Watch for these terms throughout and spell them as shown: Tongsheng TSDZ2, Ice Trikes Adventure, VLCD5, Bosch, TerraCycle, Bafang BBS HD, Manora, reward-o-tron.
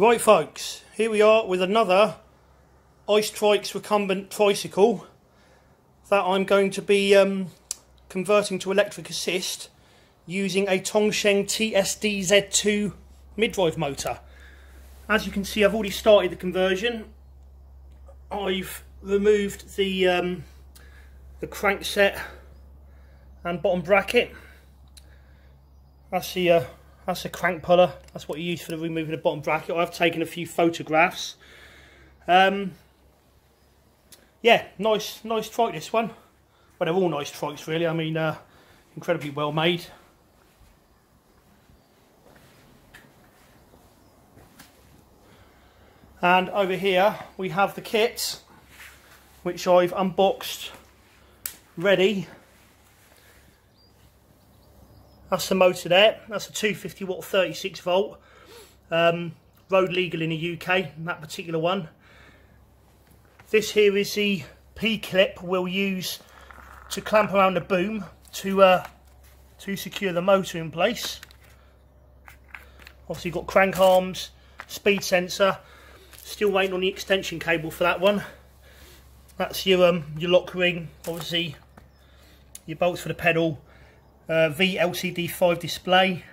Right folks, here we are with another Ice Trikes recumbent tricycle that I'm going to be converting to electric assist using a Tongsheng TSDZ2 mid-drive motor. As you can see, I've already started the conversion. I've removed the crankset and bottom bracket. That's the that's a crank puller. That's what you use for the removing the bottom bracket. I've taken a few photographs. Yeah, nice trike this one. Well, they're all nice trikes really. I mean, incredibly well made. And over here we have the kits, which I've unboxed ready. That's the motor there. That's a 250 watt 36 volt. Road legal in the UK, that particular one. This here is the P-clip we'll use to clamp around the boom to secure the motor in place. Obviously you've got crank arms, speed sensor. Still waiting on the extension cable for that one. That's your lock ring, obviously your bolts for the pedal. VLCD5 display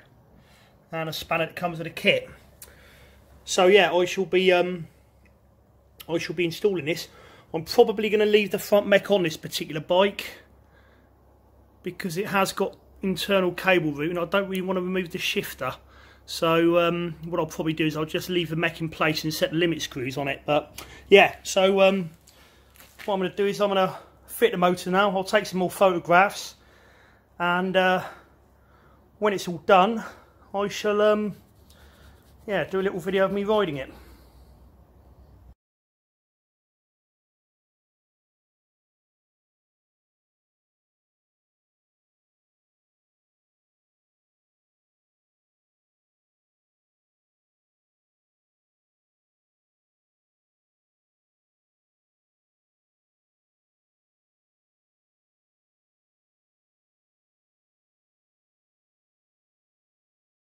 and a spanner that comes with a kit. So yeah, I shall be installing this. I'm probably going to leave the front mech on this particular bike because it has got internal cable route and I don't really want to remove the shifter. So what I'll probably do is I'll just leave the mech in place and set the limit screws on it. But yeah, so what I'm going to do is I'm going to fit the motor now. I'll take some more photographs. And when it's all done, I shall yeah, do a little video of me riding it.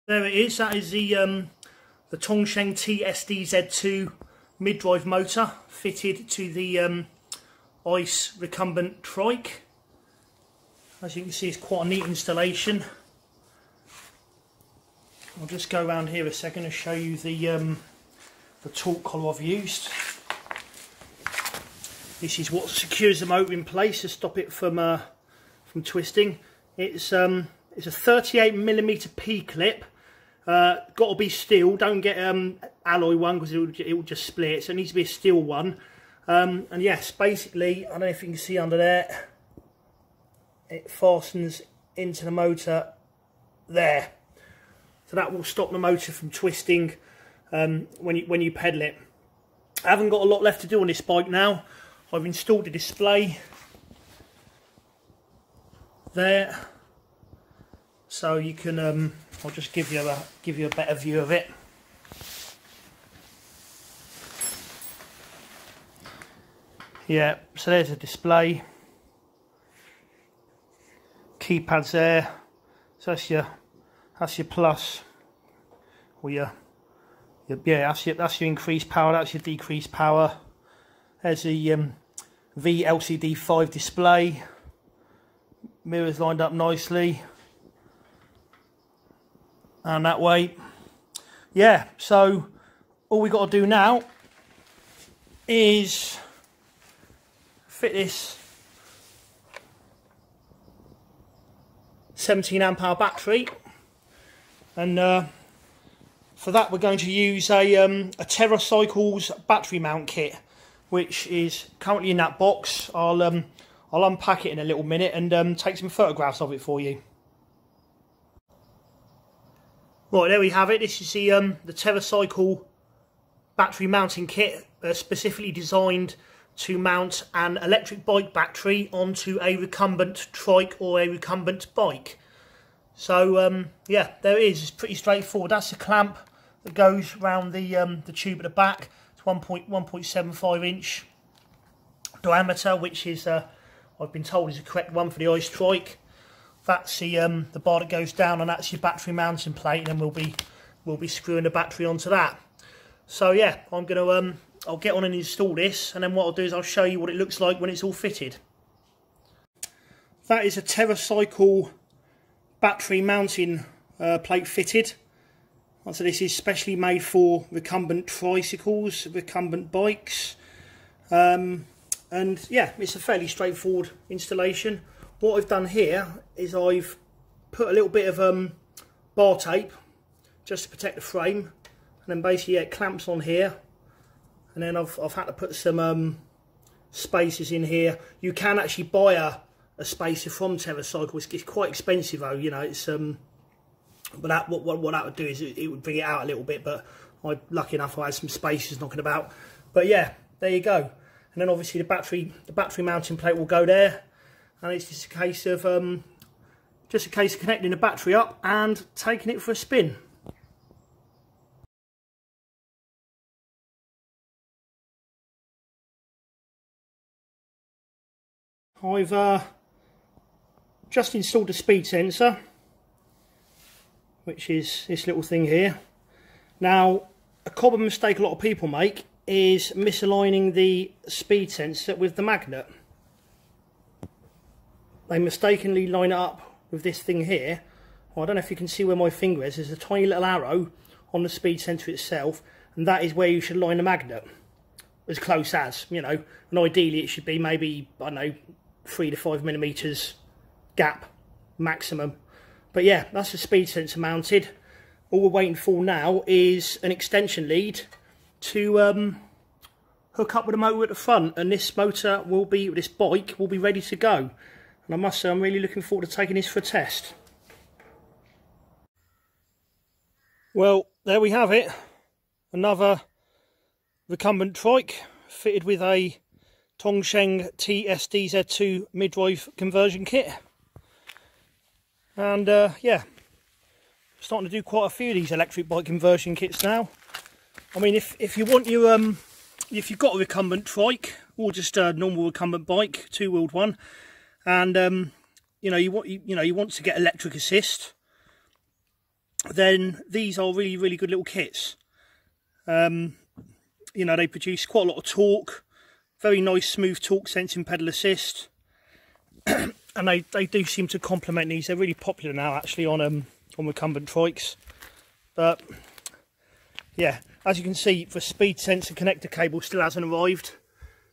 There it is. That is the Tongsheng TSDZ2 mid-drive motor fitted to the Ice recumbent trike. As you can see, it's quite a neat installation. I'll just go around here a second and show you the torque collar I've used. This is what secures the motor in place to stop it from twisting. It's a 38mm P-clip. Got to be steel. Don't get alloy one because it will just split. So it needs to be a steel one. And yes, basically, I don't know if you can see under there. It fastens into the motor there. So that will stop the motor from twisting when you pedal it. I haven't got a lot left to do on this bike now. I've installed the display there. So you can, I'll just give you a better view of it. Yeah, so there's a display. Keypads there. So that's your plus, or your yeah, that's your increased power. That's your decreased power. There's the VLCD5 display. Mirrors lined up nicely. And that way, yeah, so all we got to do now is fit this 17 amp hour battery, and for that we're going to use a TerraCycle's battery mount kit, which is currently in that box. I'll unpack it in a little minute and take some photographs of it for you. Right, there we have it. This is the TerraCycle battery mounting kit, specifically designed to mount an electric bike battery onto a recumbent trike or a recumbent bike. So yeah, there it is. It's pretty straightforward. That's the clamp that goes round the tube at the back. It's 1.75 inch diameter, which is I've been told is the correct one for the Ice Trike. That's the bar that goes down, and that's your battery mounting plate, and then we'll be screwing the battery onto that. So yeah, I'm gonna I'll get on and install this, and then what I'll do is I'll show you what it looks like when it's all fitted. That is a TerraCycle battery mounting plate fitted. So this is specially made for recumbent tricycles, recumbent bikes, and yeah, it's a fairly straightforward installation. What I've done here is I've put a little bit of bar tape just to protect the frame, and then basically it clamps on here, and then I've had to put some spacers in here. You can actually buy a spacer from TerraCycle. It's quite expensive though, you know. It's but that, what that would do is it would bring it out a little bit, but I'm lucky enough I had some spacers knocking about. But yeah, there you go. And then obviously the battery mounting plate will go there, and it's just a case of connecting the battery up and taking it for a spin. I've just installed the speed sensor, which is this little thing here. Now, a common mistake a lot of people make is misaligning the speed sensor with the magnet. They mistakenly line it up with this thing here. Well, I don't know if you can see where my finger is. There's a tiny little arrow on the speed sensor itself, and that is where you should line the magnet, as close as, you know. And ideally it should be maybe, I don't know, 3 to 5 millimeters gap maximum. But yeah, that's the speed sensor mounted. All we're waiting for now is an extension lead to hook up with the motor at the front, and this bike will be ready to go. And I must say, I'm really looking forward to taking this for a test. Well, there we have it. Another recumbent trike fitted with a Tongsheng TSDZ2 mid-drive conversion kit. And yeah, starting to do quite a few of these electric bike conversion kits now. I mean, if you want your if you've got a recumbent trike or just a normal recumbent bike, two-wheeled one, and you know, you want to get electric assist, then these are really, really good little kits. You know, they produce quite a lot of torque, very nice smooth torque sensing pedal assist. And they do seem to complement these. They're really popular now, actually, on recumbent trikes. But yeah, as you can see, the speed sensor connector cable still hasn't arrived,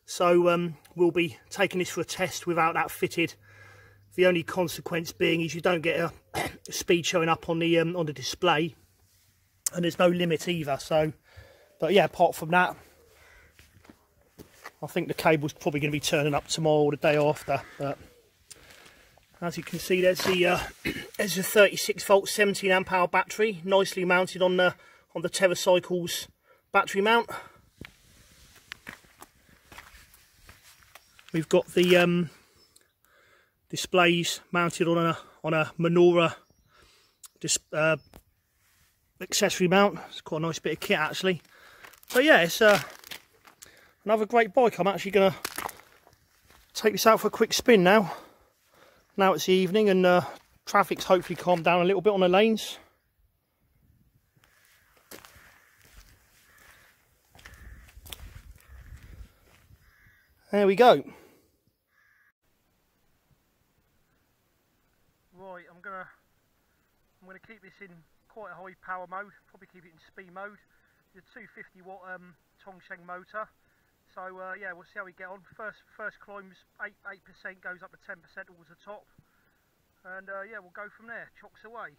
so we'll be taking this for a test without that fitted. The only consequence being is you don't get a speed showing up on the display, and there's no limit either. So, but yeah, apart from that, I think the cable's probably going to be turning up tomorrow or the day after. But as you can see, there's the 36 volt 17 amp hour battery, nicely mounted on the TerraCycle's battery mount. We've got the displays mounted on a Manora accessory mount. It's quite a nice bit of kit, actually. So yeah, it's another great bike. I'm actually going to take this out for a quick spin now. Now it's the evening, and traffic's hopefully calmed down a little bit on the lanes. There we go. Right, I'm gonna keep this in quite a high power mode. Probably keep it in speed mode. The 250 watt Tongsheng motor. So yeah, we'll see how we get on. First climbs 8% goes up to 10% towards the top, and yeah, we'll go from there. Chocks away.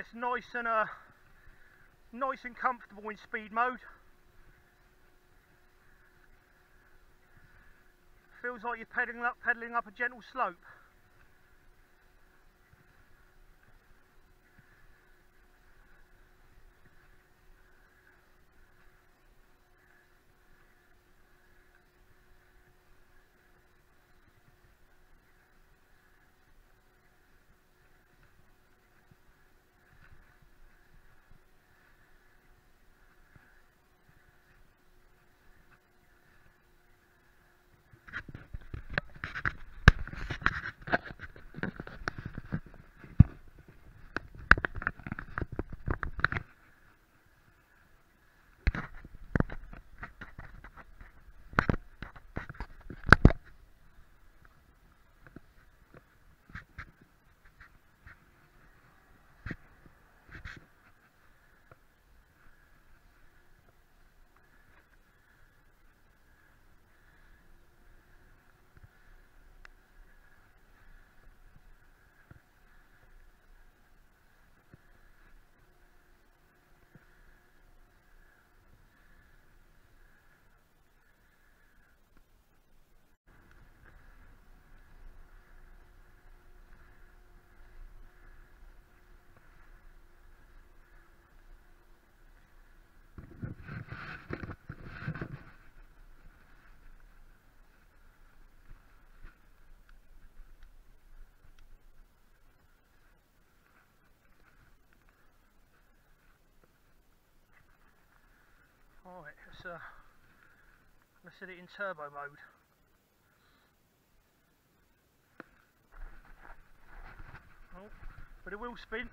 It's nice and nice and comfortable in speed mode. Feels like you're pedalling up a gentle slope. Alright, let's set it in turbo mode. Oh, but it will spin.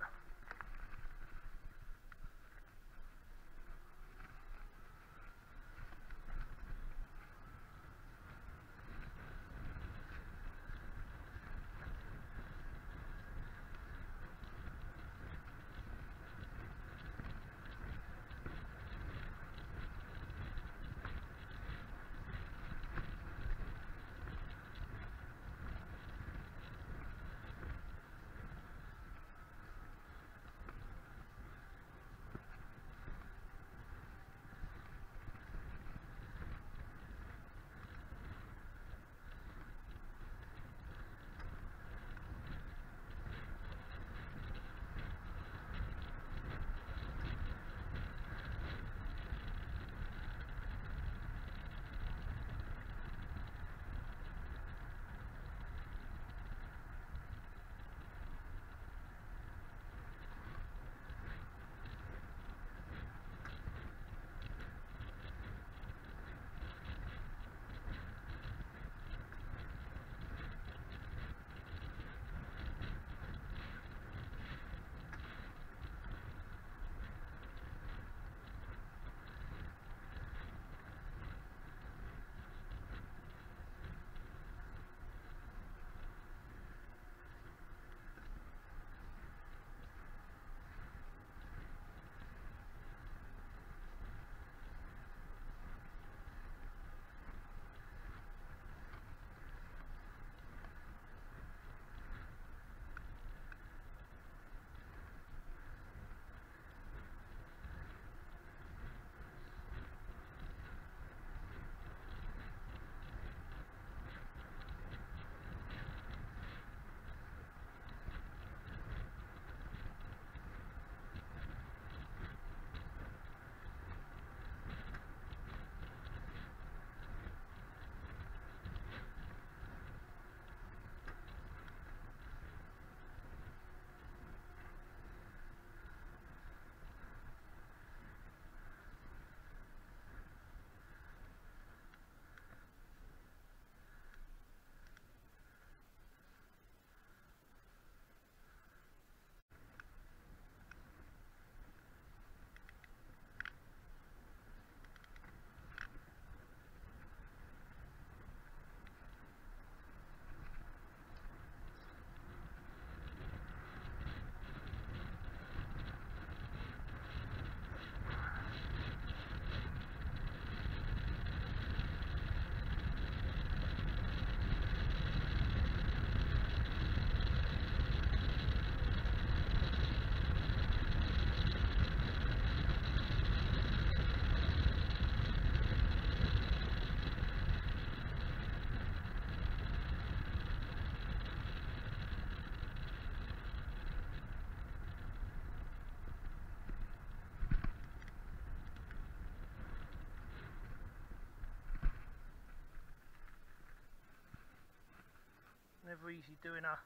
never easy doing a...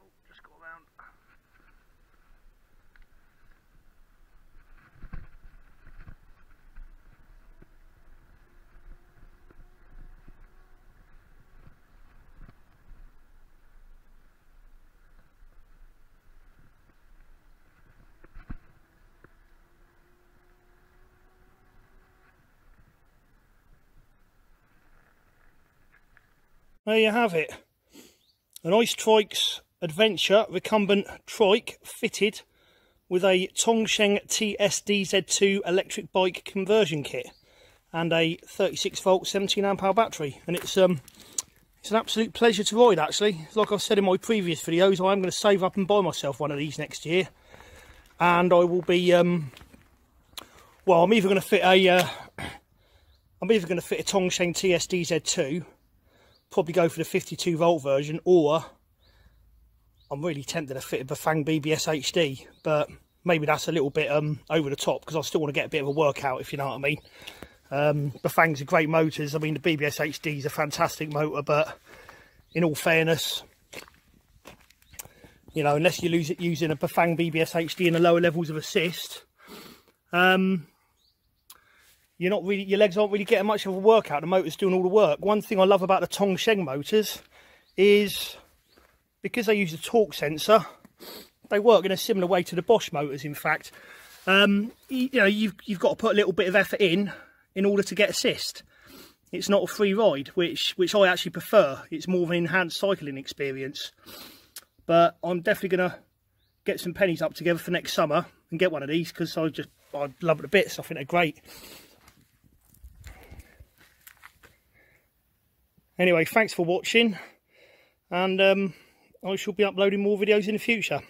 Oh, just got around. There you have it, an Ice Trikes Adventure recumbent trike fitted with a Tongsheng TSDZ2 electric bike conversion kit and a 36-volt 17-amp-hour battery. And it's an absolute pleasure to ride, actually. Like I've said in my previous videos, I am going to save up and buy myself one of these next year. And I will be, well, I'm either going to fit a, Tongsheng TSDZ2, probably go for the 52-volt version, or I'm really tempted to fit a Bafang BBS HD, but maybe that's a little bit over the top, because I still want to get a bit of a workout, if you know what I mean. Bafang's are great motors. I mean, the BBS HD is a fantastic motor, but in all fairness, you know, unless you lose it using a Bafang BBS HD in the lower levels of assist, you're not really, your legs aren't really getting much of a workout. The motor's doing all the work. One thing I love about the Tongsheng motors is because they use a torque sensor, they work in a similar way to the Bosch motors. In fact, you know, you've got to put a little bit of effort in order to get assist. It's not a free ride, which I actually prefer. It's more of an enhanced cycling experience. But I'm definitely gonna get some pennies up together for next summer and get one of these, because I love it to bits. I think they're great. Anyway, thanks for watching, and I shall be uploading more videos in the future.